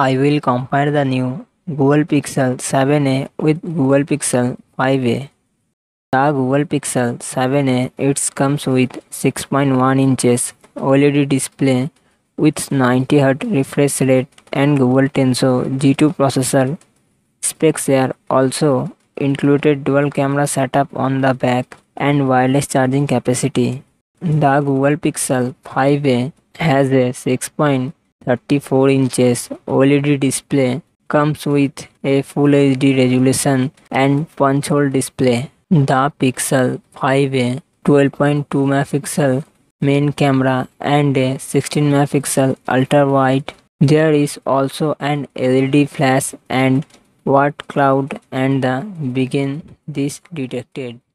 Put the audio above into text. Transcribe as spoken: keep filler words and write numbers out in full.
I will compare the new Google Pixel seven a with Google Pixel five a. The Google Pixel seven a it comes with six point one inches OLED display with ninety hertz refresh rate and Google Tensor G two processor. Specs are also included dual camera setup on the back and wireless charging capacity. The Google Pixel five a has a six point three four inches OLED display, comes with a Full H D resolution and punch hole display. The Pixel five a twelve point two megapixel main camera and a sixteen megapixel ultra wide. There is also an L E D flash and watt cloud and the begin this detected.